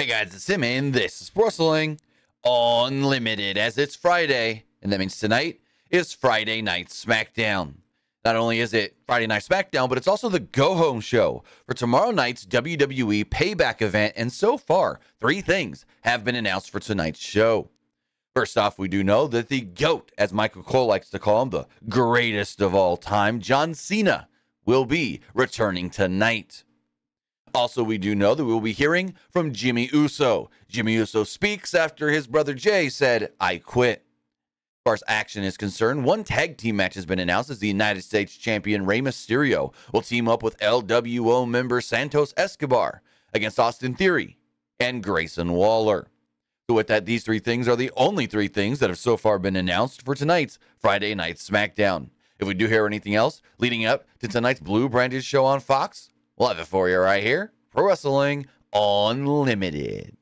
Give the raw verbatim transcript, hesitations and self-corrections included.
Hey guys, it's Simon, and this is Pro Wrestling Unlimited, as it's Friday, and that means tonight is Friday Night Smackdown. Not only is it Friday Night Smackdown, but it's also the go-home show for tomorrow night's W W E Payback event, and so far, three things have been announced for tonight's show. First off, we do know that the GOAT, as Michael Cole likes to call him, the greatest of all time, John Cena, will be returning tonight. Also, we do know that we will be hearing from Jimmy Uso. Jimmy Uso speaks after his brother Jay said, "I quit." As far as action is concerned, one tag team match has been announced as the United States champion Rey Mysterio will team up with L W O member Santos Escobar against Austin Theory and Grayson Waller. So with that, these three things are the only three things that have so far been announced for tonight's Friday Night Smackdown. If we do hear anything else leading up to tonight's blue-branded show on Fox, we'll have it for you right here. Pro Wrestling Unlimited.